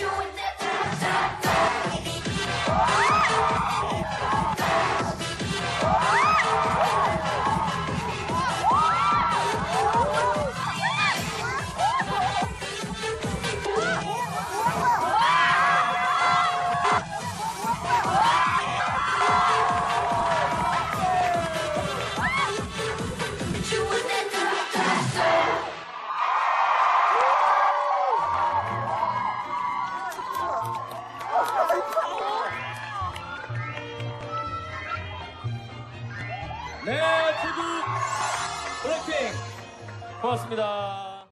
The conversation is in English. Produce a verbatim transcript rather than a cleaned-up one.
you with